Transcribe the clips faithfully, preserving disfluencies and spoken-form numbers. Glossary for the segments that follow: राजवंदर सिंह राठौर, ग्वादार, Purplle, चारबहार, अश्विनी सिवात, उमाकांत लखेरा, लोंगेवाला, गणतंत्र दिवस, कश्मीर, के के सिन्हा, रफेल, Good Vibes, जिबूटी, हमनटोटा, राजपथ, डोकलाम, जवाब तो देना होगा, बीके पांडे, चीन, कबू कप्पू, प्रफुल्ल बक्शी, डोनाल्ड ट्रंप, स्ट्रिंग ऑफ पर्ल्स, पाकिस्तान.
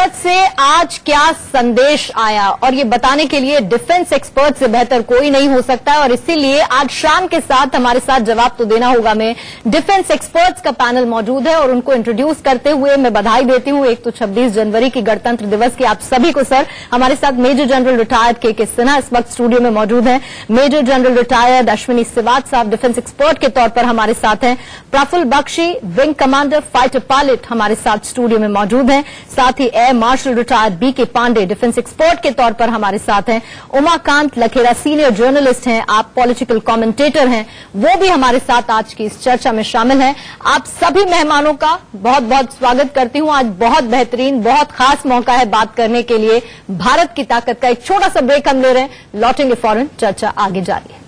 राजपथ से आज क्या संदेश आया और ये बताने के लिए डिफेंस एक्सपर्ट से बेहतर कोई नहीं हो सकता है और इसीलिए आज शाम के साथ हमारे साथ जवाब तो देना होगा में डिफेंस एक्सपर्ट्स का पैनल मौजूद है और उनको इंट्रोड्यूस करते हुए मैं बधाई देती हूं एक तो छब्बीस जनवरी की गणतंत्र दिवस की आप सभी को। सर हमारे साथ मेजर जनरल रिटायर्ड के के सिन्हा इस वक्त स्टूडियो में मौजूद है, मेजर जनरल रिटायर्ड अश्विनी सिवात साहब डिफेंस एक्सपर्ट के तौर पर हमारे साथ हैं, प्रफुल्ल बक्शी wing commander fighter pilot हमारे साथ स्टूडियो में मौजूद हैं, साथ ही air marshal retired बीके पांडे defence expert के तौर पर हमारे साथ हैं, उमाकांत लखेरा सीनियर जर्नलिस्ट हैं, आप पॉलिटिकल कमेंटेटर हैं, वो भी हमारे साथ आज की इस चर्चा में शामिल हैं। आप सभी मेहमानों का बहुत बहुत स्वागत करती हूं। आज बहुत बेहतरीन बहुत खास मौका है बात करने के लिए भारत की ताकत का। एक छोटा सा ब्रेक हम ले रहे हैं, लौटेंगे फौरन, चर्चा आगे जारी है।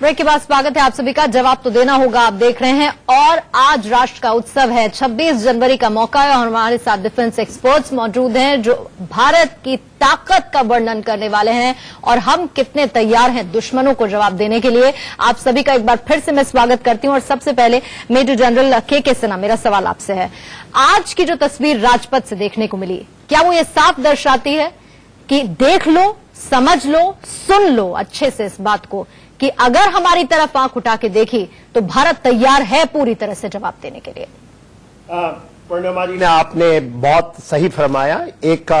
ब्रेक के बाद स्वागत है आप सभी का, जवाब तो देना होगा आप देख रहे हैं और आज राष्ट्र का उत्सव है, छब्बीस जनवरी का मौका है और हमारे साथ डिफेंस एक्सपर्ट्स मौजूद हैं जो भारत की ताकत का वर्णन करने वाले हैं और हम कितने तैयार हैं दुश्मनों को जवाब देने के लिए। आप सभी का एक बार फिर से मैं स्वागत करती हूं और सबसे पहले मेजर जनरल के के सिन्हा मेरा सवाल आपसे है, आज की जो तस्वीर राजपथ से देखने को मिली क्या वो ये साफ दर्शाती है कि देख लो समझ लो सुन लो अच्छे से इस बात को कि अगर हमारी तरफ आंख उठा के देखी तो भारत तैयार है पूरी तरह से जवाब देने के लिए? पूर्णिमाजी ने आपने बहुत सही फरमाया, एक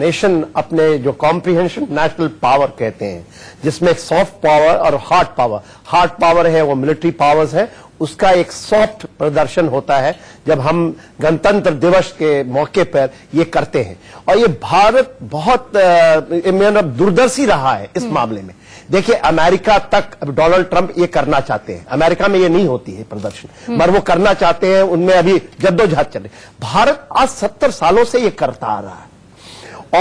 नेशन अपने जो कॉम्प्रिहेंशन नेशनल पावर कहते हैं जिसमें एक सॉफ्ट पावर और हार्ड पावर, हार्ड पावर है वो मिलिट्री पावर्स है, उसका एक सॉफ्ट प्रदर्शन होता है जब हम गणतंत्र दिवस के मौके पर ये करते हैं। और ये भारत बहुत मतलब दूरदर्शी रहा है इस मामले में। देखिए अमेरिका तक डोनाल्ड ट्रंप ये करना चाहते हैं, अमेरिका में ये नहीं होती है प्रदर्शन मगर वो करना चाहते हैं, उनमें अभी जद्दोजहद चल रही। भारत आज सत्तर सालों से ये करता आ रहा है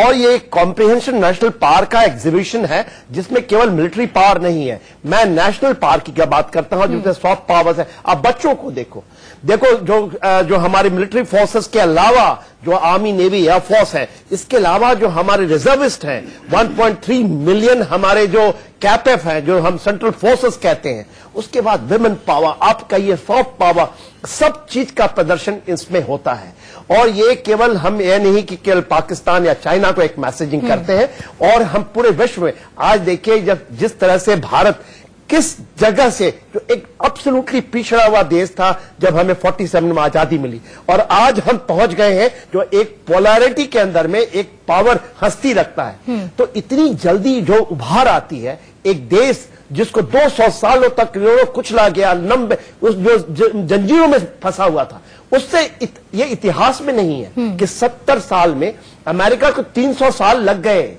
और ये कॉम्प्रिहेंशन नेशनल पावर का एग्जीबिशन है जिसमें केवल मिलिट्री पावर नहीं है, मैं नेशनल पावर की क्या बात करता हूं जिसमें सॉफ्ट पावर्स है। अब बच्चों को देखो, देखो जो जो हमारे मिलिट्री फोर्सेस के अलावा जो आर्मी नेवी एयरफोर्स है, इसके अलावा जो हमारे रिजर्विस्ट हैं एक पॉइंट तीन मिलियन हमारे जो कैपेफ हैं जो हम सेंट्रल फोर्सेस कहते हैं, उसके बाद विमेन पावर आपका ये सॉफ्ट पावर सब चीज का प्रदर्शन इसमें होता है। और ये केवल हम यह नहीं कि केवल पाकिस्तान या चाइना को एक मैसेजिंग करते हैं और हम पूरे विश्व में आज देखिए जब जिस तरह से भारत किस जगह से जो एक एब्सोल्युटली पिछड़ा हुआ देश था जब हमें सैंतालीस में आजादी मिली और आज हम पहुंच गए हैं जो एक पोलैरिटी के अंदर में एक पावर हस्ती रखता है, तो इतनी जल्दी जो उभार आती है एक देश जिसको दो सौ सालों तक कुचला गया, लंबे उस जो जंजीरों में फंसा हुआ था, उससे इत, ये इतिहास में नहीं है कि सत्तर साल में अमेरिका को तीन सौ साल लग गए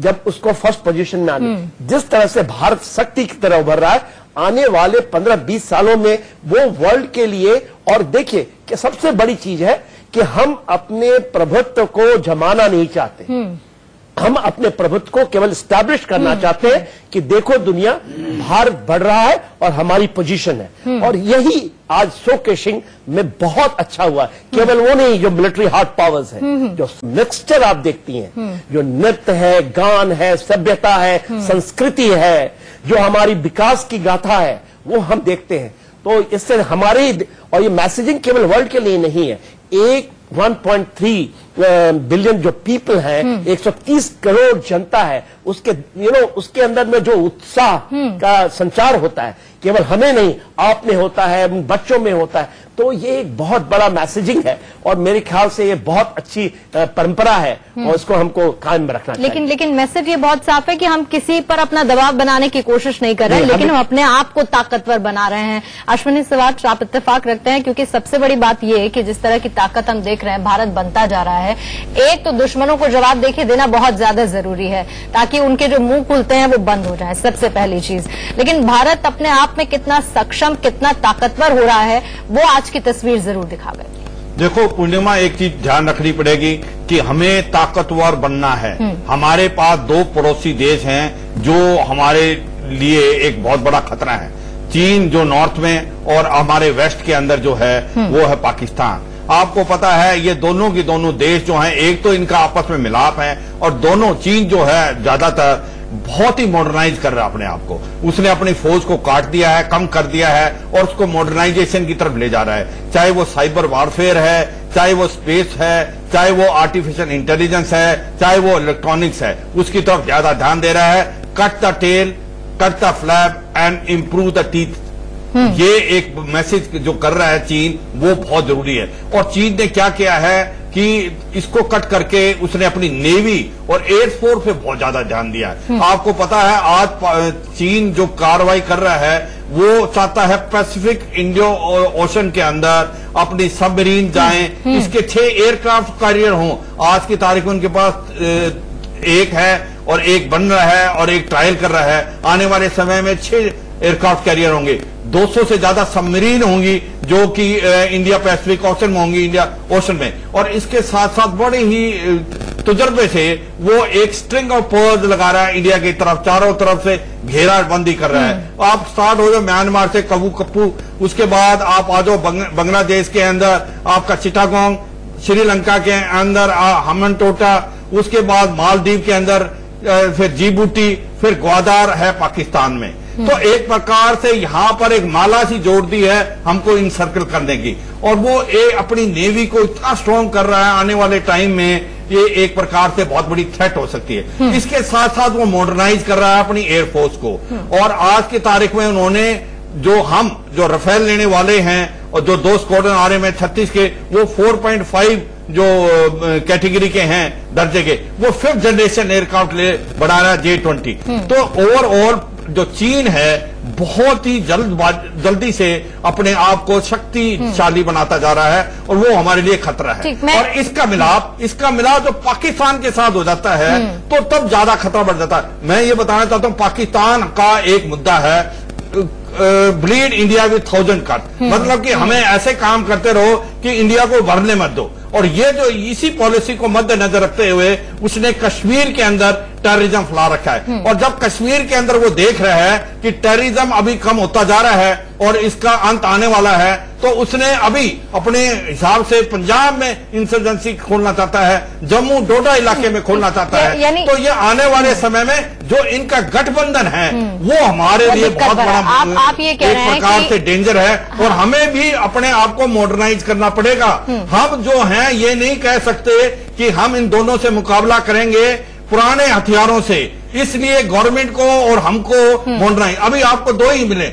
जब उसको फर्स्ट पोजीशन में आने। जिस तरह से भारत शक्ति की तरह उभर रहा है आने वाले पंद्रह बीस सालों में वो वर्ल्ड के लिए। और देखिए कि सबसे बड़ी चीज है कि हम अपने प्रभुत्व को जमाना नहीं चाहते, हम अपने प्रभुत्व को केवल स्टैब्लिश करना चाहते हैं कि देखो दुनिया भारत बढ़ रहा है और हमारी पोजीशन है। और यही आज शोकेसिंग में बहुत अच्छा हुआ, केवल वो नहीं जो मिलिट्री हार्ड पावर्स है, जो मिक्सचर आप देखती हैं जो नृत्य है, गान है, सभ्यता है, संस्कृति है, जो हमारी विकास की गाथा है वो हम देखते हैं। तो इससे हमारे और ये मैसेजिंग केवल वर्ल्ड के लिए नहीं है, एक एक पॉइंट तीन बिलियन जो पीपल है, एक सौ तीस करोड़ जनता है, उसके यू नो उसके अंदर में जो उत्साह का संचार होता है केवल हमें नहीं आप में होता है, बच्चों में होता है, तो ये एक बहुत बड़ा मैसेजिंग है और मेरे ख्याल से ये बहुत अच्छी परंपरा है और इसको हमको कायम रखना चाहिए। लेकिन लेकिन मैसेज ये बहुत साफ है कि हम किसी पर अपना दबाव बनाने की कोशिश नहीं कर रहे हैं, लेकिन हम अपने आप को ताकतवर बना रहे हैं। अश्विनी सिवात आप इत्तेफाक रखते हैं? क्योंकि सबसे बड़ी बात यह है कि जिस तरह की ताकत हम देख रहे हैं भारत बनता जा रहा है, एक तो दुश्मनों को जवाब देखे देना बहुत ज्यादा जरूरी है ताकि उनके जो मुंह खुलते हैं वो बंद हो जाए, सबसे पहली चीज। लेकिन भारत अपने आप में कितना सक्षम कितना ताकतवर हो रहा है वो आज की तस्वीर जरूर दिखा गई। देखो पूर्णिमा, एक चीज ध्यान रखनी पड़ेगी कि हमें ताकतवर बनना है। हमारे पास दो पड़ोसी देश हैं जो हमारे लिए एक बहुत बड़ा खतरा है, चीन जो नॉर्थ में और हमारे वेस्ट के अंदर जो है वो है पाकिस्तान। आपको पता है ये दोनों के दोनों देश जो हैं, एक तो इनका आपस में मिलाप है और दोनों चीन जो है ज्यादातर बहुत ही मॉडर्नाइज कर रहा है अपने आप को, उसने अपनी फौज को काट दिया है, कम कर दिया है और उसको मॉडर्नाइजेशन की तरफ ले जा रहा है, चाहे वो साइबर वारफेयर है, चाहे वो स्पेस है, चाहे वो आर्टिफिशियल इंटेलिजेंस है, चाहे वो इलेक्ट्रॉनिक्स है, उसकी तरफ ज्यादा ध्यान दे रहा है। Cut the tail, cut the flap and improve the teeth, ये एक मैसेज जो कर रहा है चीन, वो बहुत जरूरी है। और चीन ने क्या किया है कि इसको कट करके उसने अपनी नेवी और एयरफोर्स पे बहुत ज्यादा ध्यान दिया है। आपको पता है आज चीन जो कार्रवाई कर रहा है वो चाहता है पैसिफिक इंडियो ओशन के अंदर अपनी सबमरीन जाएं, इसके छह एयरक्राफ्ट कैरियर हों। आज की तारीख में उनके पास एक है और एक बन रहा है और एक ट्रायल कर रहा है। आने वाले समय में छह एयरक्राफ्ट कैरियर होंगे, दो सौ से ज्यादा सबमरीन होंगी जो कि इंडिया पैसिफिक ओशन में होंगी, इंडिया ओशन में। और इसके साथ साथ बड़े ही तजुर्बे से वो एक स्ट्रिंग ऑफ पर्ल्स लगा रहा है इंडिया की तरफ, चारों तरफ से घेराबंदी कर रहा है। आप स्टार्ट हो जाओ म्यांमार से कबू कप्पू, उसके बाद आप आ जाओ बांग्लादेश के अंदर आपका चिटागोंग, श्रीलंका के अंदर हमनटोटा, उसके बाद मालदीव के अंदर, फिर जिबूटी, फिर ग्वादार है पाकिस्तान में। तो एक प्रकार से यहां पर एक माला सी जोड़ दी है हमको इनसर्कल करने की, और वो ए, अपनी नेवी को इतना स्ट्रांग कर रहा है, आने वाले टाइम में ये एक प्रकार से बहुत बड़ी थ्रेट हो सकती है। इसके साथ साथ वो मॉडर्नाइज कर रहा है अपनी एयरफोर्स को, और आज की तारीख में उन्होंने जो हम जो रफेल लेने वाले हैं और जो दो स्क्वाड्रन आ रहे हैं छत्तीस के, वो फोर पॉइंट फाइव जो कैटेगरी के हैं दर्जे के, वो फिफ्थ जनरेशन एयरक्राफ्ट ले बढ़ा रहा है जे ट्वेंटी। तो ओवरऑल जो चीन है बहुत ही जल्द जल्दी से अपने आप को शक्तिशाली बनाता जा रहा है, और वो हमारे लिए खतरा है। और इसका मिलाप इसका मिलाप जो पाकिस्तान के साथ हो जाता है तो तब ज्यादा खतरा बढ़ जाता है। मैं ये बताना चाहता हूँ पाकिस्तान का एक मुद्दा है bleed India with thousand cut, मतलब कि हमें ऐसे काम करते रहो कि इंडिया को भरने मत दो। और ये जो इसी पॉलिसी को मद्देनजर रखते हुए उसने कश्मीर के अंदर टेररिज्म फैला रखा है, और जब कश्मीर के अंदर वो देख रहा है कि टेररिज्म अभी कम होता जा रहा है और इसका अंत आने वाला है, तो उसने अभी अपने हिसाब से पंजाब में इंसर्जेंसी खोलना चाहता है, जम्मू डोडा इलाके में खोलना चाहता है। तो ये आने वाले समय में जो इनका गठबंधन है वो हमारे लिए बहुत बड़ा एक प्रकार से डेंजर है, और हमें भी अपने आप को मॉडर्नाइज करना पड़ेगा। हम जो है ये नहीं कह सकते कि हम इन दोनों से मुकाबला करेंगे पुराने हथियारों से, इसलिए गवर्नमेंट को और हमको बोलना है। अभी आपको दो ही मिले,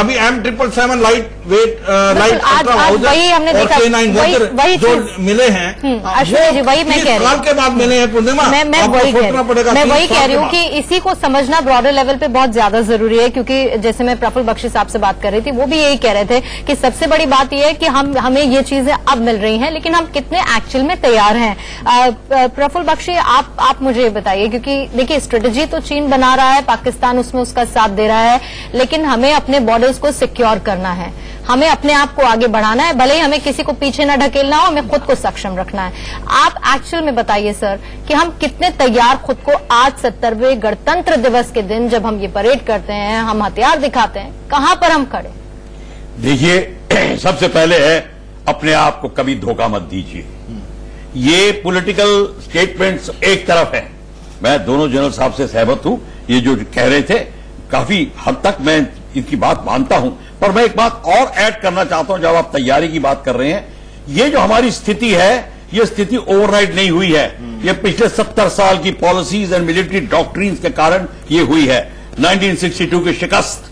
अभी M triple seven light weight light ultra howitzer जो मिले हैं, वही मैं कह रही हूँ के बाद मिले हैं पूर्णिमा, मैं वही कह रही हूँ कि इसी को समझना ब्रॉडर लेवल पे बहुत ज्यादा जरूरी है। क्योंकि जैसे मैं प्रफुल्ल बक्शी साहब से बात कर रही थी, वो भी यही कह रहे थे कि सबसे बड़ी बात यह है कि हम हमें ये चीजें अब मिल रही हैं, लेकिन हम कितने एक्चुअल में तैयार हैं। प्रफुल्ल बक्शी आप मुझे बताइए, क्योंकि देखिए स्ट्रेटेजी जी तो चीन बना रहा है, पाकिस्तान उसमें उसका साथ दे रहा है, लेकिन हमें अपने बॉर्डर्स को सिक्योर करना है, हमें अपने आप को आगे बढ़ाना है, भले ही हमें किसी को पीछे ना ढकेलना हो, हमें खुद को सक्षम रखना है। आप एक्चुअल में बताइए सर कि हम कितने तैयार खुद को आज सत्तरवें गणतंत्र दिवस के दिन जब हम ये परेड करते हैं, हम हथियार दिखाते हैं, कहां पर हम खड़े? देखिए सबसे पहले है अपने आप को कभी धोखा मत दीजिए। ये पोलिटिकल स्टेटमेंट्स एक तरफ है, मैं दोनों जनरल साहब से सहमत हूं, ये जो कह रहे थे काफी हद तक मैं इनकी बात मानता हूं, पर मैं एक बात और ऐड करना चाहता हूं। जब आप तैयारी की बात कर रहे हैं, ये जो हमारी स्थिति है ये स्थिति ओवरराइड नहीं हुई है, ये पिछले सत्तर साल की पॉलिसीज एंड मिलिट्री डॉक्ट्रिन्स के कारण ये हुई है। नाइनटीन सिक्सटी टू की शिकस्त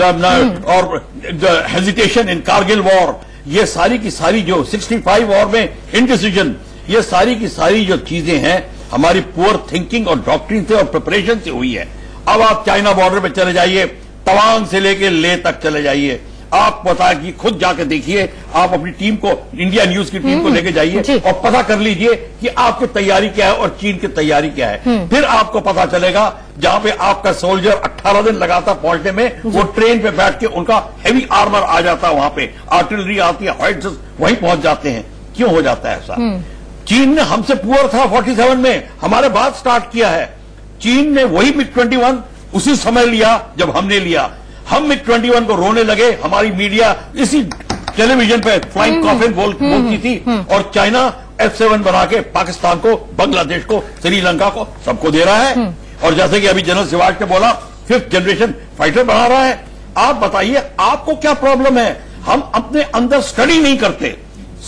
और हेजिटेशन इन कारगिल वॉर, ये सारी की सारी जो सिक्सटी फाइव वॉर में इनडिसीजन, ये सारी की सारी जो चीजें हैं हमारी पुअर थिंकिंग और डॉक्ट्रिन से और प्रिपरेशन से हुई है। अब आप चाइना बॉर्डर पे चले जाइए, तवांग से लेके ले तक चले जाइए, आप पता कि खुद जाकर देखिए, आप अपनी टीम को इंडिया न्यूज की टीम को लेके जाइए और पता कर लीजिए कि आपकी तैयारी क्या है और चीन की तैयारी क्या है, फिर आपको पता चलेगा। जहां पे आपका सोल्जर अट्ठारह दिन लगातार पहुंचने में, वो ट्रेन पे बैठ के उनका हेवी आर्मर आ जाता है, वहां पे आर्टिलरी आती है, हॉइट्जर्स वहीं पहुंच जाते हैं। क्यों हो जाता है ऐसा? चीन ने हमसे पुअर था सैंतालीस में, हमारे बाद स्टार्ट किया है। चीन ने वही मिग ट्वेंटी वन उसी समय लिया जब हमने लिया, हम मिग ट्वेंटी वन को रोने लगे, हमारी मीडिया इसी टेलीविजन पे फ्लाइंग कॉफिन बोल बोलती थी, और चाइना एफ सेवन बना के पाकिस्तान को, बांग्लादेश को, श्रीलंका को, सबको दे रहा है। और जैसे कि अभी जनरल सिवाट ने बोला फिफ्थ जनरेशन फाइटर बना रहा है। आप बताइए आपको क्या प्रॉब्लम है? हम अपने अंदर स्टडी नहीं करते,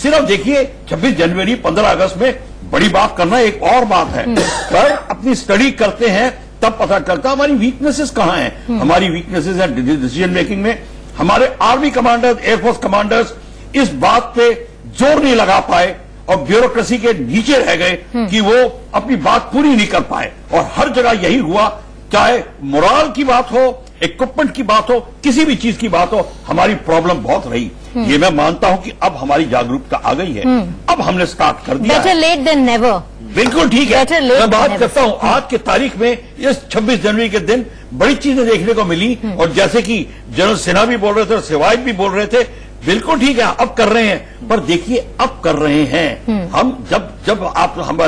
सिर्फ देखिए छब्बीस जनवरी पंद्रह अगस्त में बड़ी बात करना एक और बात है, पर अपनी स्टडी करते हैं तब पता चलता हमारी वीकनेसेस कहाँ हैं। हमारी वीकनेसेस हैं डिसीजन मेकिंग में। हमारे आर्मी कमांडर्स, एयरफोर्स कमांडर्स इस बात पे जोर नहीं लगा पाए और ब्यूरोक्रेसी के नीचे रह गए कि वो अपनी बात पूरी नहीं कर पाए। और हर जगह यही हुआ, चाहे मोरल की बात हो, इक्विपमेंट की बात हो, किसी भी चीज की बात हो, हमारी प्रॉब्लम बहुत रही। ये मैं मानता हूं कि अब हमारी जागरूकता आ गई है, अब हमने स्टार्ट कर दिया। बेटर लेट देन नेवर, बिल्कुल ठीक है। मैं बात करता हूं आज की तारीख में इस छब्बीस जनवरी के दिन बड़ी चीजें देखने को मिली, और जैसे कि जनरल सिन्हा भी बोल रहे थे और सिवायत भी बोल रहे थे, बिल्कुल ठीक है अब कर रहे हैं। पर देखिए अब कर रहे हैं हम, जब जब आप हम,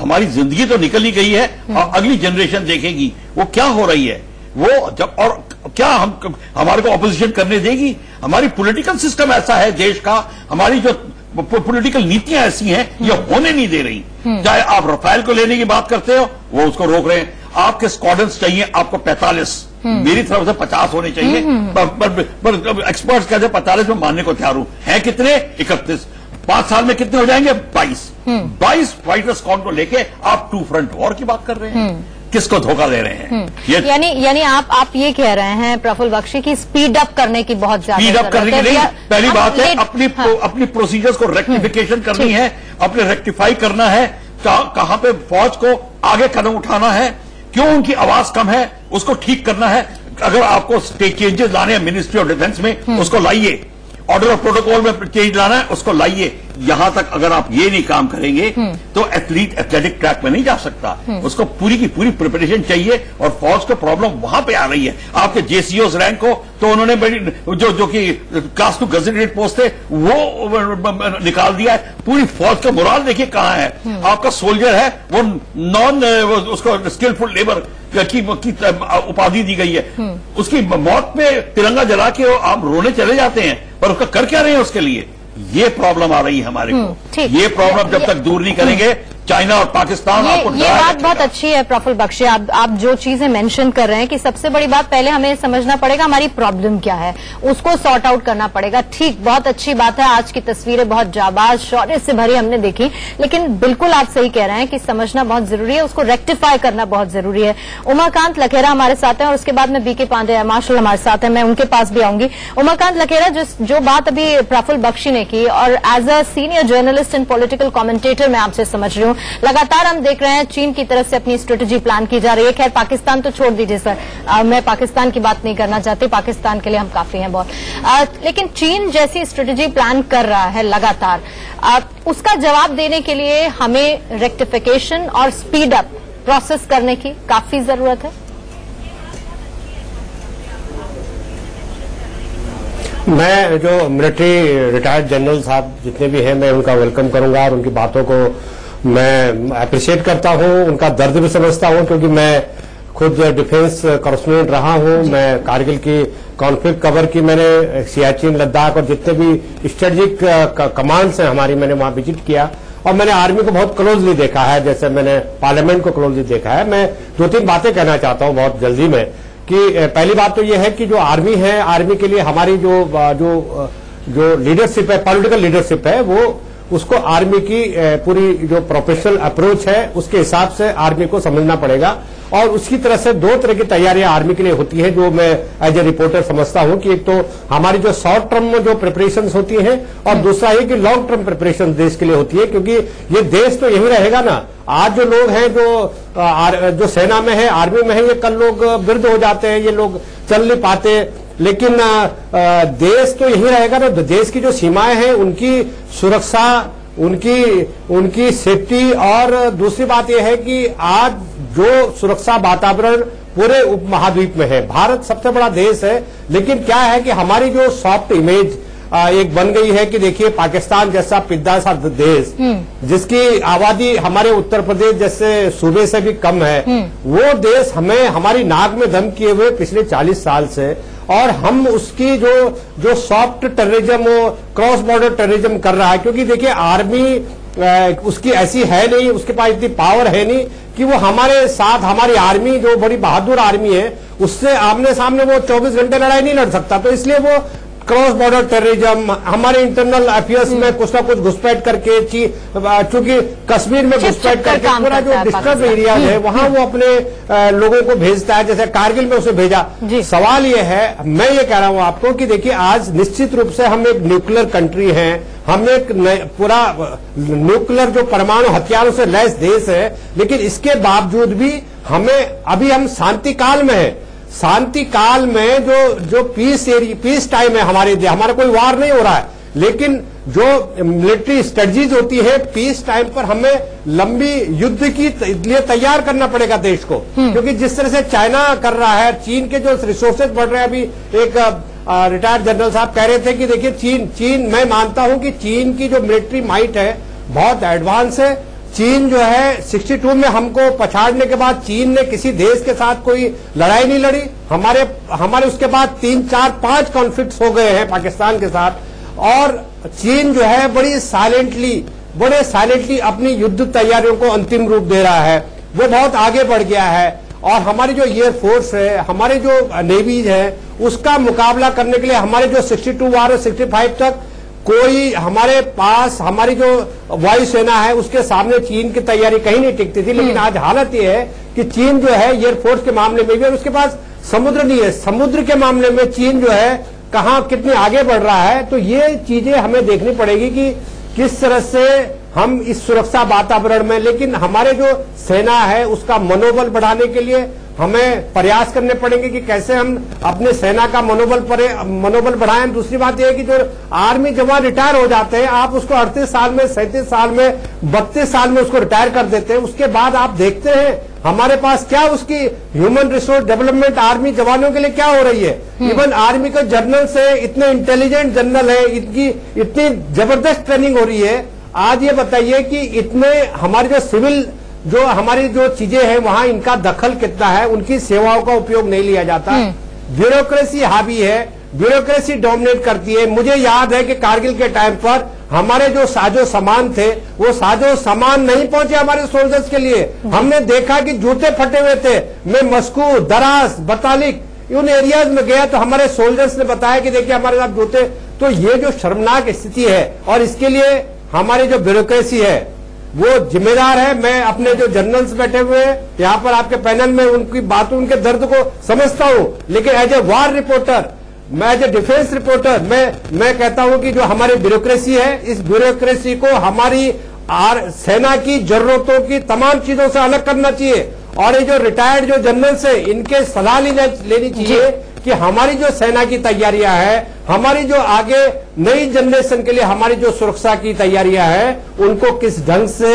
हमारी जिंदगी तो निकल ही गई है और अगली जनरेशन देखेगी वो क्या हो रही है। वो जब और क्या हम हमारे को ऑपोजिशन करने देगी? हमारी पॉलिटिकल सिस्टम ऐसा है देश का, हमारी जो पॉलिटिकल नीतियां ऐसी हैं ये होने नहीं दे रही। चाहे आप रफाल को लेने की बात करते हो वो उसको रोक रहे हैं। आपके स्क्वाड्रंस चाहिए आपको पैंतालीस, मेरी तरफ से पचास होने चाहिए, पर एक्सपर्ट्स कहते हैं पैंतालीस में मानने को तैयार हूं। है कितने? इकतीस। पांच साल में कितने हो जाएंगे? बाईस। बाईस फाइटर स्क्वाड को लेके आप टू फ्रंट वॉर की बात कर रहे हैं, किसको धोखा दे रहे हैं? यानी यानी आप आप ये कह रहे हैं प्रफुल्ल बक्शी की स्पीड अप करने की बहुत ज्यादा स्पीड अप करने की नहीं, पहली बात है अपनी हाँ। अपनी प्रोसीजर्स को रेक्टिफिकेशन करनी है, अपने रेक्टिफाई करना है, कहाँ पे फौज को आगे कदम उठाना है, क्यों उनकी आवाज कम है उसको ठीक करना है। अगर आपको स्टेट चेंजेस लाने हैं मिनिस्ट्री ऑफ डिफेंस में उसको लाइए, ऑर्डर ऑफ प्रोटोकॉल में चेंज लाना है उसको लाइए। यहां तक अगर आप ये नहीं काम करेंगे तो एथलीट एथलेटिक ट्रैक में नहीं जा सकता, उसको पूरी की पूरी प्रिपरेशन चाहिए। और फौज को प्रॉब्लम वहां पे आ रही है। आपके जेसीओ रैंक को तो उन्होंने जो जो कि क्लास टू गजेटेड पोस्ट थे वो निकाल दिया है। पूरी फौज का मोराल देखिए कहाँ है। आपका सोल्जर है वो नॉन उसको स्किलफुल लेबर की, की उपाधि दी गई है, उसकी मौत में तिरंगा जला के आप रोने चले जाते हैं, पर उसका कर क्या रहे हैं उसके लिए? ये प्रॉब्लम आ रही है हमारे को। ये प्रॉब्लम जब तक दूर नहीं करेंगे चाइना और पाकिस्तान आपको ये बात बहुत अच्छी है प्रफुल्ल बक्शी, आप आप जो चीजें मेंशन कर रहे हैं कि सबसे बड़ी बात पहले हमें समझना पड़ेगा हमारी प्रॉब्लम क्या है, उसको सॉर्ट आउट करना पड़ेगा। ठीक, बहुत अच्छी बात है। आज की तस्वीरें बहुत जाबाज शौर्य से भरी हमने देखी, लेकिन बिल्कुल आप सही कह रहे हैं कि समझना बहुत जरूरी है, उसको रेक्टिफाई करना बहुत जरूरी है। उमाकांत लखेरा हमारे साथ हैं और उसके बाद में बीके पांडे मार्शल हमारे साथ हैं, मैं उनके पास भी आऊंगी। उमाकांत लखेरा, जो बात अभी प्रफुल्ल बक्शी ने की और as a senior journalist and political commentator मैं आपसे समझ रही हूँ, लगातार हम देख रहे हैं चीन की तरफ से अपनी स्ट्रेटेजी प्लान की जा रही है। खैर पाकिस्तान तो छोड़ दीजिए सर, आ, मैं पाकिस्तान की बात नहीं करना चाहती, पाकिस्तान के लिए हम काफी हैं बहुत, आ, लेकिन चीन जैसी स्ट्रेटेजी प्लान कर रहा है लगातार, आ, उसका जवाब देने के लिए हमें रेक्टिफिकेशन और स्पीड अप प्रोसेस करने की काफी जरूरत है। मैं जो मिलिट्री रिटायर्ड जनरल साहब जितने भी हैं मैं उनका वेलकम करूंगा और उनकी बातों को मैं अप्रिशिएट करता हूं, उनका दर्द भी समझता हूं, क्योंकि मैं खुद डिफेंस कॉरेस्पोंडेंट रहा हूं। मैं कारगिल की कॉन्फ्लिक्ट कवर की, मैंने सियाचिन, लद्दाख और जितने भी स्ट्रेटेजिक कमांड्स हैं हमारी मैंने वहां विजिट किया, और मैंने आर्मी को बहुत क्लोजली देखा है जैसे मैंने पार्लियामेंट को क्लोजली देखा है। मैं दो तीन बातें कहना चाहता हूं बहुत जल्दी में कि पहली बात तो यह है कि जो आर्मी है, आर्मी के लिए हमारी जो जो जो लीडरशिप है, पॉलिटिकल लीडरशिप है, वो उसको आर्मी की पूरी जो प्रोफेशनल अप्रोच है उसके हिसाब से आर्मी को समझना पड़ेगा। और उसकी तरह से दो तरह की तैयारियां आर्मी के लिए होती है जो मैं एज ए रिपोर्टर समझता हूं कि एक तो हमारी जो शॉर्ट टर्म में जो प्रिपरेशंस होती हैं और दूसरा ये कि लॉन्ग टर्म प्रिपरेशन देश के लिए होती है, क्योंकि ये देश तो यही रहेगा ना। आज जो लोग हैं जो आर, जो सेना में है, आर्मी में है, ये कल लोग वृद्ध हो जाते हैं, ये लोग चल नहीं पाते, लेकिन देश तो यही रहेगा ना। देश की जो सीमाएं हैं उनकी सुरक्षा, उनकी उनकी सेफ्टी, और दूसरी बात यह है कि आज जो सुरक्षा वातावरण पूरे उपमहाद्वीप में है, भारत सबसे बड़ा देश है, लेकिन क्या है कि हमारी जो सॉफ्ट इमेज एक बन गई है कि देखिए पाकिस्तान जैसा पिद्दा सा देश जिसकी आबादी हमारे उत्तर प्रदेश जैसे सूबे से भी कम है, वो देश हमें हमारी नाक में दम किए हुए पिछले चालीस साल से, और हम उसकी जो जो soft terrorism, cross border terrorism कर रहा है, क्योंकि देखिए आर्मी उसकी ऐसी है नहीं, उसके पास इतनी पावर है नहीं कि वो हमारे साथ, हमारी आर्मी जो बड़ी बहादुर आर्मी है उससे आमने सामने वो चौबीस घंटे लड़ाई नहीं लड़ सकता, तो इसलिए वो क्रॉस बॉर्डर टेररिज्म, हमारे इंटरनल अफेयर्स में कुछ ना कुछ घुसपैठ करके, चूंकि कश्मीर में घुसपैठ करके पूरा जो डिस्टर्ब एरिया है वहां वो अपने लोगों को भेजता है, जैसे कारगिल में उसे भेजा। सवाल ये है, मैं ये कह रहा हूं आपको कि देखिए आज निश्चित रूप से हम एक न्यूक्लियर कंट्री है, हम एक पूरा न्यूक्लियर जो परमाणु हथियारों से लैस देश है, लेकिन इसके बावजूद भी हमें अभी हम शांति काल में है, शांति काल में जो जो पीस एरिया पीस टाइम है हमारे, हमारा कोई वार नहीं हो रहा है, लेकिन जो मिलिट्री स्ट्रेटजीज होती है पीस टाइम पर हमें लंबी युद्ध की लिए तैयार करना पड़ेगा देश को, क्योंकि जिस तरह से चाइना कर रहा है, चीन के जो रिसोर्सेज बढ़ रहे हैं। अभी एक रिटायर्ड जनरल साहब कह रहे थे कि देखिए चीन चीन मैं मानता हूं कि चीन की जो मिलिट्री माइट है बहुत एडवांस है। चीन जो है बासठ में हमको पछाड़ने के बाद चीन ने किसी देश के साथ कोई लड़ाई नहीं लड़ी। हमारे हमारे उसके बाद तीन चार पांच कॉन्फ्लिक्ट्स हो गए हैं पाकिस्तान के साथ, और चीन जो है बड़ी साइलेंटली बड़े साइलेंटली अपनी युद्ध तैयारियों को अंतिम रूप दे रहा है, वो बहुत आगे बढ़ गया है। और हमारी जो एयरफोर्स है, हमारे जो नेवीज है, उसका मुकाबला करने के लिए हमारे जो बासठ वार और पैंसठ तक कोई हमारे पास हमारी जो वायुसेना है उसके सामने चीन की तैयारी कहीं नहीं टिकती थी। लेकिन आज हालत यह है कि चीन जो है एयरफोर्स के मामले में भी, और उसके पास समुद्र नहीं है, समुद्र के मामले में चीन जो है कहाँ कितने आगे बढ़ रहा है। तो ये चीजें हमें देखनी पड़ेगी कि किस तरह से हम इस सुरक्षा वातावरण में, लेकिन हमारे जो सेना है उसका मनोबल बढ़ाने के लिए हमें प्रयास करने पड़ेंगे कि कैसे हम अपने सेना का मनोबल परे मनोबल बढ़ाएं। दूसरी बात यह है कि जो आर्मी जवान रिटायर हो जाते हैं, आप उसको अड़तीस साल में, सैंतीस साल में, बत्तीस साल में उसको रिटायर कर देते हैं। उसके बाद आप देखते हैं हमारे पास क्या उसकी ह्यूमन रिसोर्स डेवलपमेंट आर्मी जवानों के लिए क्या हो रही है। इवन आर्मी के जनरल से इतने इंटेलिजेंट जनरल है, इनकी इतनी जबरदस्त ट्रेनिंग हो रही है। आज ये बताइए कि इतने हमारे जो सिविल जो हमारी जो चीजें हैं वहां इनका दखल कितना है, उनकी सेवाओं का उपयोग नहीं लिया जाता। ब्यूरोक्रेसी हावी है, ब्यूरोक्रेसी डोमिनेट करती है। मुझे याद है कि कारगिल के टाइम पर हमारे जो साजो सामान थे वो साजो सामान नहीं पहुंचे हमारे सोल्जर्स के लिए। हमने देखा कि जूते फटे हुए थे। मैं मस्कू, दरास, बतालिक उन एरियाज में गया तो हमारे सोल्जर्स ने बताया कि देखिए हमारे साथ जूते। तो ये जो शर्मनाक स्थिति है, और इसके लिए हमारी जो ब्यूरोक्रेसी है वो जिम्मेदार है। मैं अपने जो जनरल्स बैठे हुए हैं यहाँ पर आपके पैनल में, उनकी बातों, उनके दर्द को समझता हूँ, लेकिन एज ए वार रिपोर्टर, मैं एज ए डिफेंस रिपोर्टर, मैं मैं कहता हूँ कि जो हमारी ब्यूरोक्रेसी है, इस ब्यूरोक्रेसी को हमारी आर, सेना की जरूरतों की तमाम चीजों से अलग करना चाहिए। और ये जो रिटायर्ड जो जनरल्स है, इनके सलाह लेनी चाहिए कि हमारी जो सेना की तैयारियां हैं, हमारी जो आगे नई जनरेशन के लिए हमारी जो सुरक्षा की तैयारियां हैं, उनको किस ढंग से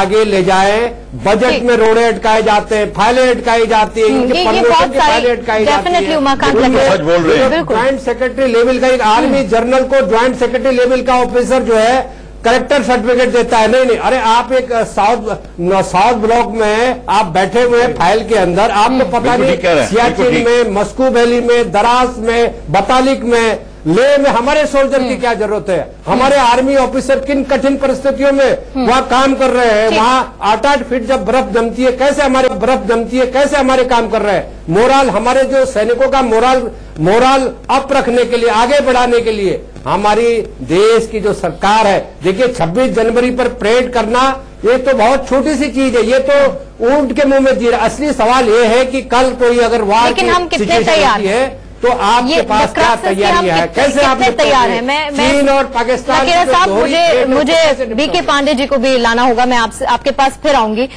आगे ले जाए। बजट में रोड़े अटकाए जाते हैं, फाइलें अटकाई जाती है, इनके परमोशन की फाइलें अटकाई जाती है। ज्वाइंट सेक्रेटरी लेवल का एक आर्मी जनरल को ज्वाइंट सेक्रेटरी लेवल का ऑफिसर जो है कलेक्टर सर्टिफिकेट देता है। नहीं नहीं, अरे आप एक साउथ साउथ ब्लॉक में आप बैठे हुए हैं फाइल के अंदर, आपको पता नहीं सियाचिन में, मस्कू वैली में, दरास में, बतालिक में, ले में हमारे सोल्जर की क्या जरूरत है। हमारे आर्मी ऑफिसर किन कठिन परिस्थितियों में वहाँ काम कर रहे हैं। वहाँ आठ आठ फीट जब बर्फ जमती है, कैसे हमारे बर्फ जमती है, कैसे हमारे काम कर रहे हैं। मोरल, हमारे जो सैनिकों का मोरल मोरल अप रखने के लिए, आगे बढ़ाने के लिए हमारी देश की जो सरकार है, देखिए छब्बीस जनवरी पर परेड करना ये तो बहुत छोटी सी चीज है, ये तो ऊंट के मुंह में जीरा। असली सवाल ये है कि कल कोई अगर वार की तैयारी है तो आपके पास क्या तैयारी है, कैसे आप तैयार हैं। मैं चीन और पाकिस्तान साहब, मुझे मुझे बीके पांडे जी को भी लाना होगा, मैं आपसे आपके पास फिर आऊंगी।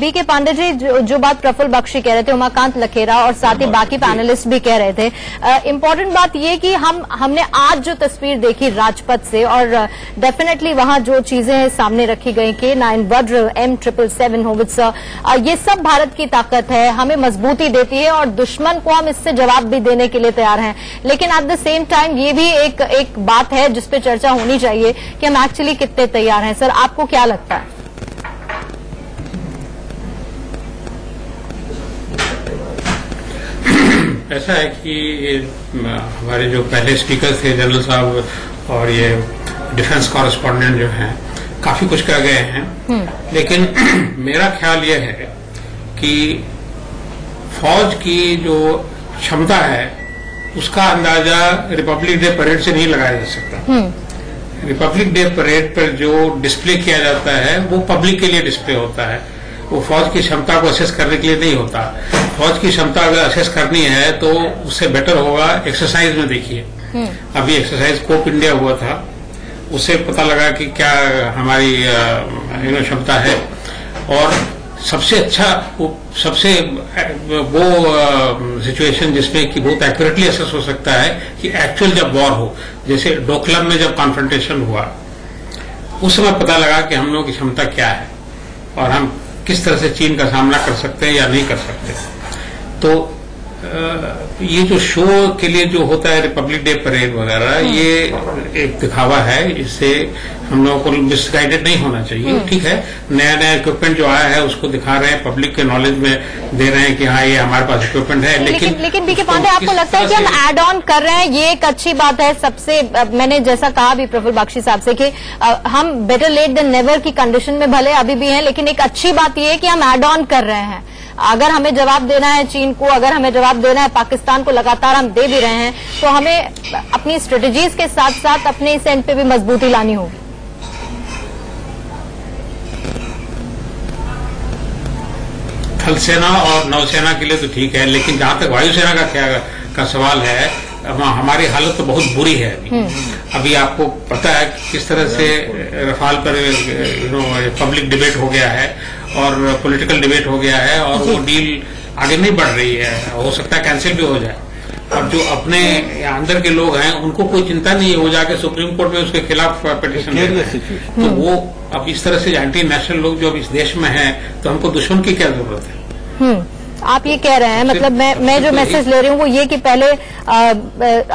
बीके पांडे जी, जो, जो बात प्रफुल्ल बक्शी कह रहे थे, उमाकांत लखेरा और साथ ही बाकी पैनलिस्ट भी कह रहे थे, इम्पोर्टेंट बात ये कि हम हमने आज जो तस्वीर देखी राजपथ से, और डेफिनेटली वहां जो चीजें सामने रखी गई, के नाइन वज्र, एम ट्रिपल सेवन होवित्जर, ये सब भारत की ताकत है, हमें मजबूती देती है और दुश्मन को हम इससे जवाब भी देने के लिए तैयार हैं। लेकिन एट द सेम टाइम ये भी एक एक बात है जिस पे चर्चा होनी चाहिए कि हम एक्चुअली कितने तैयार हैं। सर, आपको क्या लगता है? ऐसा है कि हमारे जो पहले स्पीकर थे जनरल साहब और ये डिफेंस कॉरेस्पॉन्डेंट जो हैं, काफी कुछ कह गए हैं, लेकिन मेरा ख्याल ये है कि फौज की जो क्षमता है उसका अंदाजा रिपब्लिक डे परेड से नहीं लगाया जा सकता। रिपब्लिक डे परेड पर जो डिस्प्ले किया जाता है वो पब्लिक के लिए डिस्प्ले होता है, वो फौज की क्षमता को असेस करने के लिए नहीं होता। फौज की क्षमता अगर असेस करनी है तो उससे बेटर होगा एक्सरसाइज में देखिए, अभी एक्सरसाइज कोप इंडिया हुआ था, उससे पता लगा कि क्या हमारी यू नो क्षमता है। और सबसे अच्छा सबसे वो सिचुएशन जिसमें कि बहुत एक्यूरेटली असेस हो सकता है कि एक्चुअल जब वॉर हो, जैसे डोकलाम में जब कॉन्फ्रंटेशन हुआ उस समय पता लगा कि हम लोगों की क्षमता क्या है और हम किस तरह से चीन का सामना कर सकते हैं या नहीं कर सकते। तो ये जो शो के लिए जो होता है रिपब्लिक डे परेड वगैरह, ये एक दिखावा है, इससे हम लोगों को मिसगाइडेड नहीं होना चाहिए। ठीक है, नया नया इक्विपमेंट जो आया है उसको दिखा रहे हैं, पब्लिक के नॉलेज में दे रहे हैं कि हाँ ये हमारे पास इक्विपमेंट है, लेकिन लेकिन बीके पांडे आपको लगता है कि हम एड ऑन कर रहे हैं, ये एक अच्छी बात है। सबसे मैंने जैसा कहा भी प्रफुल्ल बक्शी साहब से कि हम बेटर लेट देन नेवर की कंडीशन में भले अभी भी हैं, लेकिन एक अच्छी बात यह है कि हम एड ऑन कर रहे हैं। अगर हमें जवाब देना है चीन को, अगर हमें जवाब देना है पाकिस्तान को, लगातार हम दे भी रहे हैं, तो हमें अपनी स्ट्रेटेजीज के साथ साथ अपने इस एंड पे भी मजबूती लानी होगी। थल सेना और नौसेना के लिए तो ठीक है, लेकिन जहां तक वायुसेना का क्या का सवाल है, हमारी हालत तो बहुत बुरी है। अभी अभी आपको पता है किस तरह से रफाल पर यू नो पब्लिक डिबेट हो गया है और पॉलिटिकल डिबेट हो गया है और वो डील आगे नहीं बढ़ रही है, हो सकता है कैंसिल भी हो जाए। अब जो अपने अंदर के लोग हैं उनको कोई चिंता नहीं, हो जाके सुप्रीम कोर्ट में उसके खिलाफ पिटीशन दे रहे हैं। तो वो अब इस तरह से एंटी नेशनल लोग जो अब इस देश में हैं, तो हमको दुश्मन की क्या जरूरत है। आप ये कह रहे हैं, मतलब मैं मैं जो मैसेज ले रही हूँ वो ये कि पहले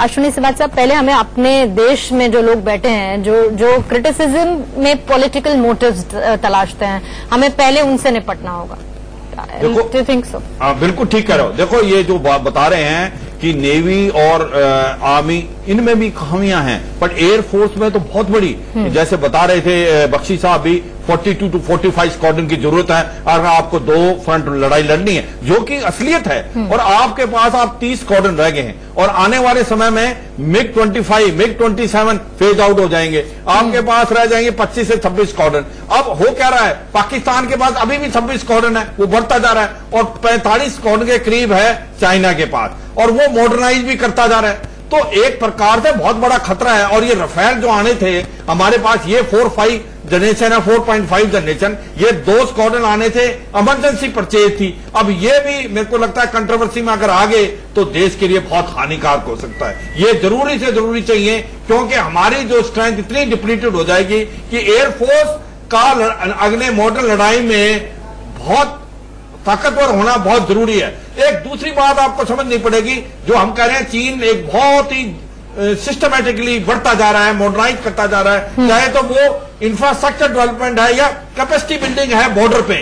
अश्विनी सिवात साहब, पहले हमें अपने देश में जो लोग बैठे हैं जो जो क्रिटिसिज्म में पॉलिटिकल मोटिव्स तलाशते हैं, हमें पहले उनसे निपटना होगा। Do you think so? बिल्कुल ठीक कह रहे हो। देखो ये जो बात बता रहे हैं कि नेवी और आर्मी, इनमें भी खामियां हैं, बट एयरफोर्स में तो बहुत बड़ी, जैसे बता रहे थे बख्शी साहब भी, बयालीस टू पैंतालीस स्क्वाड्रन की जरूरत है अगर आपको दो फ्रंट लड़ाई लड़नी है, जो कि असलियत है। और आपके पास आप तीस स्क्वाड्रन रह गए हैं और आने वाले समय में मिग पच्चीस, मिग सत्ताईस फेज आउट हो जाएंगे, आपके पास रह जाएंगे पच्चीस से छब्बीस स्क्वाड्रन। अब हो क्या रहा है, पाकिस्तान के पास अभी भी छब्बीस स्क्वाड्रन है, वो बढ़ता जा रहा है, और पैंतालीस स्क्वाड्रन के करीब है चाइना के पास, और वो मॉडर्नाइज भी करता जा रहा है। तो एक प्रकार से बहुत बड़ा खतरा है। और ये रफेल जो आने थे हमारे पास, ये फोर फाइव जनरेशन है, फोर पॉइंट फाइव जनरेशन, ये दो स्क्वाड्रन आने थे, इमरजेंसी परचेज थी। अब ये भी मेरे को लगता है कंट्रोवर्सी में अगर आ गए तो देश के लिए बहुत हानिकारक हो सकता है। ये जरूरी से जरूरी चाहिए, क्योंकि हमारी जो स्ट्रेंथ इतनी डिप्लीटेड हो जाएगी कि एयरफोर्स का अगले मॉडर्न लड़ाई में बहुत ताकतवर होना बहुत जरूरी है। एक दूसरी बात आपको समझनी पड़ेगी, जो हम कह रहे हैं चीन एक बहुत ही सिस्टमेटिकली बढ़ता जा रहा है, मॉडर्नाइज करता जा रहा है, चाहे तो वो इंफ्रास्ट्रक्चर डेवलपमेंट है या कैपेसिटी बिल्डिंग है बॉर्डर पे,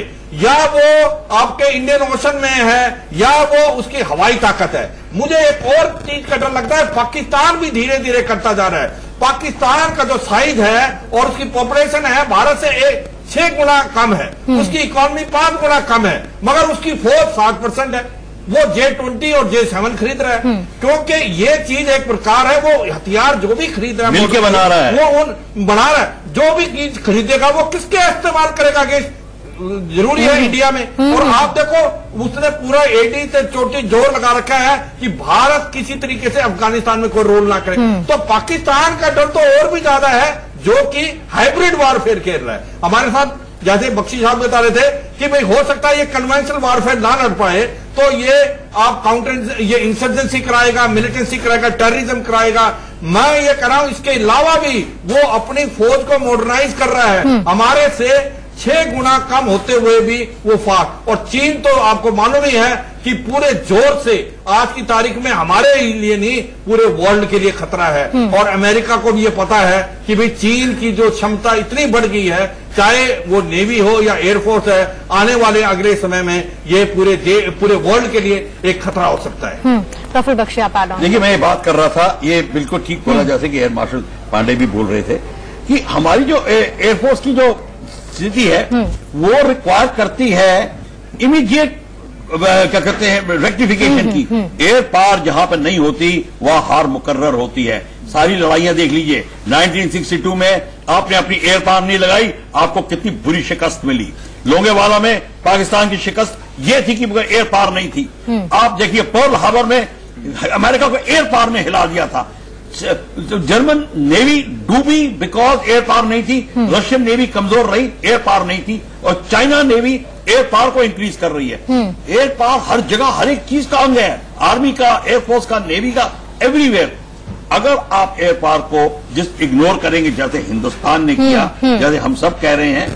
या वो आपके इंडियन ओशन में है, या वो उसकी हवाई ताकत है। मुझे एक और चीज का डर लगता है, पाकिस्तान भी धीरे धीरे करता जा रहा है। पाकिस्तान का जो साइज है और उसकी पॉपुलेशन है भारत से एक छह गुना कम है, उसकी इकोनॉमी पांच गुना कम है, मगर उसकी फोर्स सात परसेंट है, वो जे ट्वेंटी और जे सेवन खरीद रहा है, क्योंकि ये चीज एक प्रकार है, वो हथियार जो भी खरीद रहा है मिलके बना रहा है, वो उन बना रहा है, जो भी चीज खरीदेगा वो किसके इस्तेमाल करेगा, कि जरूरी है इंडिया में। और आप देखो उसने पूरा एडी से चोटी जोर लगा रखा है कि भारत किसी तरीके से अफगानिस्तान में कोई रोल ना करे। तो पाकिस्तान का डर तो और भी ज्यादा है, जो कि हाइब्रिड वॉरफेयर खेल रहा है हमारे साथ। जैसे बख्शी साहब बता रहे थे कि भाई हो सकता है ये कन्वेंशनल वारफेयर ना लड़ पाए, तो ये आप काउंटर ये इंसर्जेंसी कराएगा, मिलिटेंसी कराएगा, टेररिज्म कराएगा। मैं ये कह रहा हूं इसके अलावा भी वो अपनी फौज को मॉडर्नाइज कर रहा है, हमारे से छह गुना कम होते हुए भी वो फाक। और चीन तो आपको मालूम ही है कि पूरे जोर से आज की तारीख में हमारे ही लिए नहीं पूरे वर्ल्ड के लिए खतरा है। और अमेरिका को भी ये पता है कि भाई चीन की जो क्षमता इतनी बढ़ गई है, चाहे वो नेवी हो या एयरफोर्स है, आने वाले अगले समय में ये पूरे पूरे वर्ल्ड के लिए एक खतरा हो सकता है। प्रफुल्ल बक्शी आप आ रहे हैं। देखिए मैं ये बात कर रहा था, ये बिल्कुल ठीक बोला, जैसे कि एयर मार्शल पांडे भी बोल रहे थे कि हमारी जो एयरफोर्स की जो स्थिति है वो रिक्वायर करती है इमीडिएट क्या कहते हैं रेक्टिफिकेशन की, एयर पार जहां पर नहीं होती वहां हार मुकर्रर होती है। सारी लड़ाइयां देख लीजिए, नाइनटीन सिक्सटी टू में आपने अपनी एयर पार नहीं लगाई, आपको कितनी बुरी शिकस्त मिली। लोंगेवाला में पाकिस्तान की शिकस्त यह थी कि एयर पार नहीं थी। आप देखिए पर्ल हार्बर में अमेरिका को एयर पार ने हिला दिया था, जर्मन नेवी डूबी बिकॉज एयर पार नहीं थी, रशियन नेवी कमजोर रही, एयर पार नहीं थी, और चाइना नेवी एयर पार को इंक्रीज कर रही है। एयर पार हर जगह हर एक चीज का अंग है, आर्मी का, एयरफोर्स का, नेवी का, एवरीवेयर। अगर आप एयर पार को जस्ट इग्नोर करेंगे जैसे हिंदुस्तान ने किया, जैसे हम सब कह रहे हैं,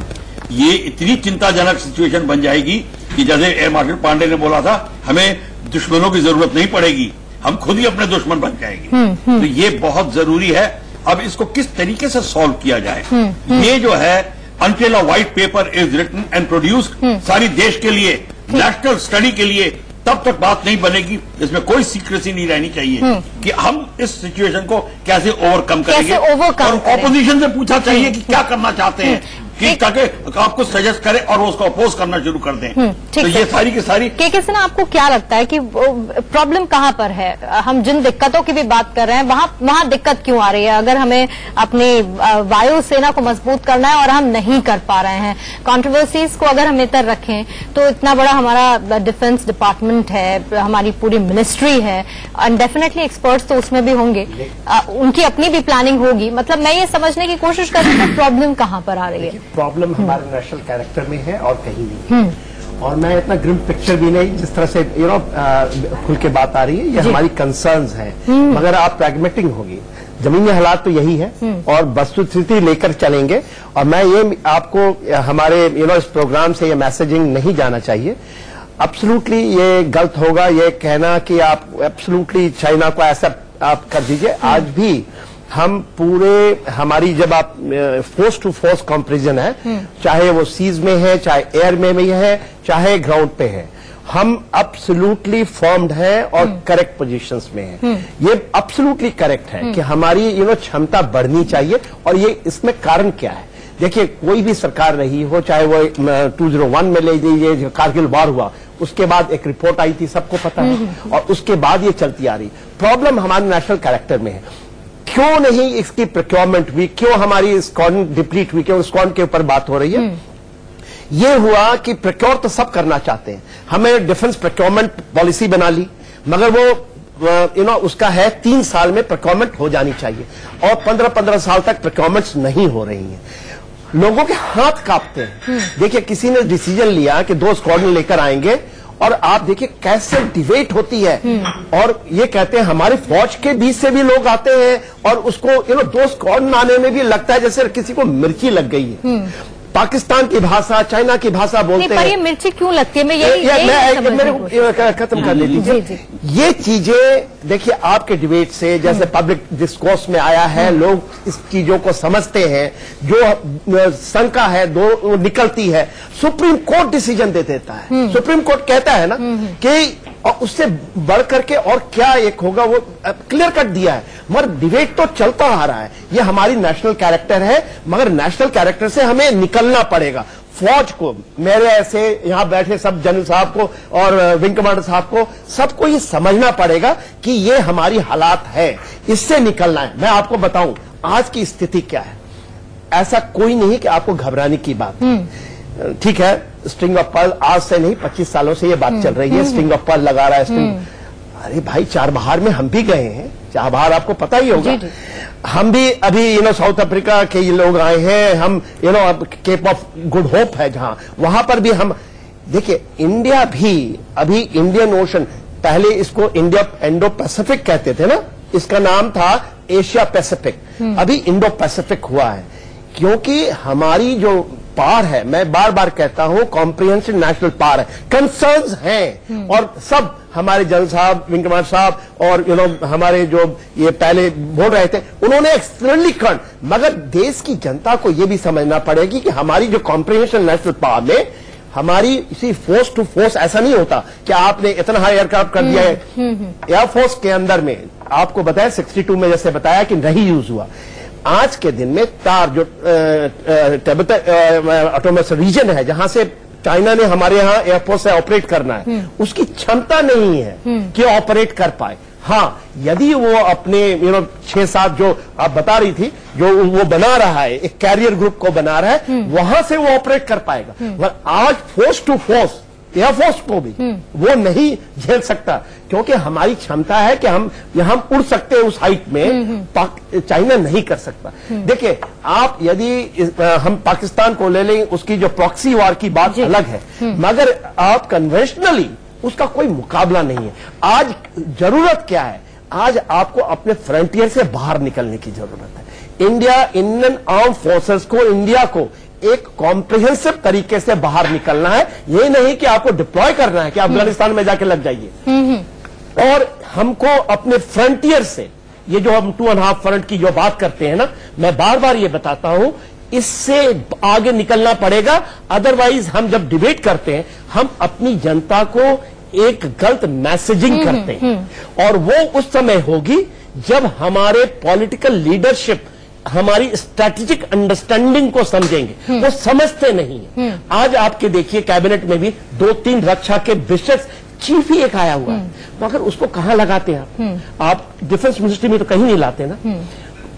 ये इतनी चिंताजनक सिचुएशन बन जाएगी कि जैसे एयर मार्शल पांडे ने बोला था, हमें दुश्मनों की जरूरत नहीं पड़ेगी, हम खुद ही अपने दुश्मन बन जाएंगे। तो ये बहुत जरूरी है। अब इसको किस तरीके से सॉल्व किया जाए, हुँ, ये जो है until a white paper is written and produced, सारी देश के लिए नेशनल स्टडी के लिए तब तक बात नहीं बनेगी, इसमें कोई सीक्रेसी नहीं रहनी चाहिए कि हम इस सिचुएशन को कैसे ओवरकम करेंगे, और ऑपोजिशन से पूछा चाहिए कि क्या करना चाहते हैं कि ताकि आपको सजेस्ट करें और वो उसको अपोज करना शुरू कर दें। तो ये सारी की सारी के के सिन्हा, आपको क्या लगता है कि प्रॉब्लम कहाँ पर है? हम जिन दिक्कतों की भी बात कर रहे हैं वहाँ वहाँ दिक्कत क्यों आ रही है? अगर हमें अपनी वायुसेना को मजबूत करना है और हम नहीं कर पा रहे हैं, कॉन्ट्रोवर्सीज को अगर हम इतर रखें तो इतना बड़ा हमारा डिफेंस डिपार्टमेंट है, हमारी पूरी मिनिस्ट्री है, एंड डेफिनेटली एक्सपर्ट्स तो उसमें भी होंगे, उनकी अपनी भी प्लानिंग होगी। मतलब मैं ये समझने की कोशिश कर रही हूँ कि प्रॉब्लम कहाँ पर आ रही है। प्रॉब्लम हमारे नेशनल कैरेक्टर में है और कहीं नहीं। और मैं इतना ग्रिम पिक्चर भी नहीं जिस तरह से यू नो खुल के बात आ रही है, ये हमारी कंसर्न्स हैं, मगर आप प्रैग्मेटिक होगी। जमीनी हालात तो यही है और वस्तुस्थिति लेकर चलेंगे। और मैं ये आपको हमारे यू नो इस प्रोग्राम से ये मैसेजिंग नहीं जाना चाहिए, एब्सोल्युटली ये गलत होगा ये कहना कि आप एब्सोल्युटली चाइना को ऐसा आप कर दीजिए। आज भी हम पूरे हमारी जब आप फोर्स टू फोर्स कंपैरिजन है, चाहे वो सीज में है, चाहे एयर में भी है, चाहे ग्राउंड पे है, हम एब्सोल्युटली फॉर्म्ड हैं और करेक्ट पोजीशंस में हैं। ये एब्सोल्युटली करेक्ट है कि हमारी यू नो क्षमता बढ़नी चाहिए। और ये इसमें कारण क्या है, देखिए कोई भी सरकार रही हो, चाहे वो दो हज़ार एक में ले लीजिए कारगिल वार हुआ, उसके बाद एक रिपोर्ट आई थी, सबको पता है, और उसके बाद ये चलती आ रही। प्रॉब्लम हमारे नेशनल कैरेक्टर में है। क्यों नहीं इसकी प्रोक्योरमेंट हुई, क्यों हमारी स्कॉन डिप्लीट हुई, क्यों स्कॉन के ऊपर बात हो रही है? ये हुआ कि प्रोक्योर तो सब करना चाहते हैं, हमें डिफेंस प्रोक्योरमेंट पॉलिसी बना ली, मगर वो यू नो उसका है तीन साल में प्रोक्योरमेंट हो जानी चाहिए, और पंद्रह पंद्रह साल तक प्रोक्योरमेंट्स नहीं हो रही हैं। लोगों के हाथ कांपते हैं। देखिए किसी ने डिसीजन लिया कि दो स्क्वाड्रन लेकर आएंगे, और आप देखिए कैसे डिबेट होती है, और ये कहते हैं हमारे फौज के बीच से भी लोग आते हैं, और उसको यू नो दो स्क्वाड्रन आने में भी लगता है जैसे किसी को मिर्ची लग गई है। पाकिस्तान की भाषा, चाइना की भाषा बोलते हैं। ये मिर्ची क्यों लगती है? मैं ये मेरे खत्म कर लेती। ये चीजें देखिए आपके डिबेट से जैसे पब्लिक डिस्कोर्स में आया है, लोग इस चीजों को समझते हैं, जो शंका है दो निकलती है, सुप्रीम कोर्ट डिसीजन दे देता है। सुप्रीम कोर्ट कहता है ना कि और उससे बढ़ करके और क्या एक होगा, वो क्लियर कट दिया है, मगर डिबेट तो चलता आ रहा है। ये हमारी नेशनल कैरेक्टर है, मगर नेशनल कैरेक्टर से हमें निकलना पड़ेगा। फौज को, मेरे ऐसे यहाँ बैठे सब जनरल साहब को और विंग कमांडर साहब को, सबको ये समझना पड़ेगा कि ये हमारी हालात है, इससे निकलना है। मैं आपको बताऊं आज की स्थिति क्या है, ऐसा कोई नहीं कि आपको घबराने की बात। ठीक है, स्ट्रिंग ऑफ पर्ल आज से नहीं पच्चीस सालों से ये बात चल रही है, स्ट्रिंग ऑफ पर्ल लगा रहा है स्ट्रिंग। अरे भाई चारबहार में हम भी गए हैं, चारबहार आपको पता ही होगा, हम भी अभी यू नो साउथ अफ्रीका के ये लोग आए हैं, हम you know Cape of Good Hope है जहां, वहां पर भी हम देखिए। इंडिया भी अभी इंडियन ओशन, पहले इसको इंडिया इंडो पैसिफिक कहते थे ना, इसका नाम था एशिया पैसिफिक, अभी इंडो पैसिफिक हुआ है, क्योंकि हमारी जो पार है, मैं बार बार कहता हूं कॉम्प्रिहेंसिव नेशनल पार है, कंसर्न्स हैं, और सब हमारे जनरल साहब, विंग कमांडर साहब और यू नो हमारे जो ये पहले बोल रहे थे, उन्होंने एक्सटर्नली कर, मगर देश की जनता को ये भी समझना पड़ेगी कि हमारी जो कॉम्प्रिहेंसिव नेशनल पार में हमारी इसी फोर्स टू फोर्स, ऐसा नहीं होता कि आपने इतना हाई एयरक्राफ्ट कर दिया है। एयरफोर्स के अंदर में आपको बताया सिक्सटी टू में जैसे बताया कि नहीं यूज हुआ, आज के दिन में तार जो ऑटोनॉमस रीजन है जहां से चाइना ने हमारे यहाँ एयरफोर्स ऑपरेट करना है, उसकी क्षमता नहीं है कि ऑपरेट कर पाए। हाँ, यदि वो अपने यू नो छह सात जो आप बता रही थी जो वो बना रहा है, एक कैरियर ग्रुप को बना रहा है, वहां से वो ऑपरेट कर पाएगा। पर आज फोर्स टू फोर्स एयरफोर्स को भी वो नहीं झेल सकता, क्योंकि हमारी क्षमता है कि हम यहां उड़ सकते हैं उस हाइट में, चाइना नहीं कर सकता। देखिए, आप यदि हम पाकिस्तान को ले लें, उसकी जो प्रॉक्सी वार की बात अलग है, मगर आप कन्वेंशनली उसका कोई मुकाबला नहीं है। आज जरूरत क्या है? आज आपको अपने फ्रंटियर से बाहर निकलने की जरूरत है। इंडिया, इंडियन आर्म फोर्सेस को, इंडिया को एक कॉम्प्रिहेंसिव तरीके से बाहर निकलना है। ये नहीं कि आपको डिप्लॉय करना है कि अफगानिस्तान में जाके लग जाइए। और हमको अपने फ्रंटियर से, ये जो हम टू एंड हाफ फ्रंट की जो बात करते हैं ना, मैं बार बार ये बताता हूं, इससे आगे निकलना पड़ेगा। अदरवाइज हम जब डिबेट करते हैं, हम अपनी जनता को एक गलत मैसेजिंग करते हैं, और वो उस समय होगी जब हमारे पॉलिटिकल लीडरशिप हमारी स्ट्रैटेजिक अंडरस्टैंडिंग को समझेंगे। वो समझते नहीं है। आज आपके देखिए कैबिनेट में भी दो तीन रक्षा के विशेष चीफ ही एक आया हुआ है, मगर उसको कहाँ लगाते हैं आप? आप डिफेंस मिनिस्ट्री में तो कहीं नहीं लाते ना।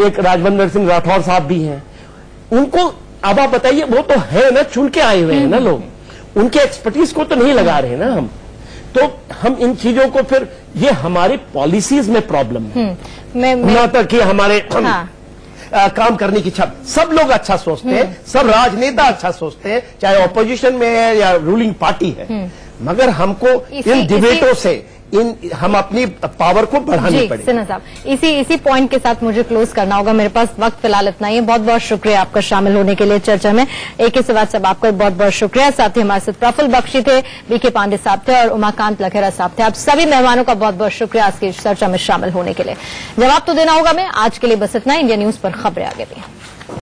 एक राजवंदर सिंह राठौर साहब भी हैं, उनको अब आप बताइए, वो तो है ना, चुन के आए हुए हैं ना लोग, उनके एक्सपर्टीज को तो नहीं लगा रहे ना हम। तो हम इन चीजों को फिर ये हमारी पॉलिसीज में प्रॉब्लम है। मैं तक कि हमारे आ, काम करने की इच्छा, सब लोग अच्छा सोचते हैं, सब राजनेता अच्छा सोचते हैं, चाहे ऑपोजिशन में है या रूलिंग पार्टी है, मगर हमको इन डिबेटों से इन हम अपनी पावर को बढ़ानी पड़ेगी। सिन्हा साहब, इसी इसी पॉइंट के साथ मुझे क्लोज करना होगा, मेरे पास वक्त फिलहाल इतना ही है। बहुत बहुत शुक्रिया आपका शामिल होने के लिए चर्चा में। ए के सिन्हा साहब, आपका बहुत बहुत शुक्रिया। साथ ही हमारे साथ प्रफुल्ल बक्शी थे, बीके पांडे साहब थे और उमाकांत लखेरा साहब थे। आप सभी मेहमानों का बहुत बहुत शुक्रिया आज की चर्चा में शामिल होने के लिए। जवाब तो देना होगा मैं। आज के लिए बस इतना। इंडिया न्यूज पर खबरें आगे भी।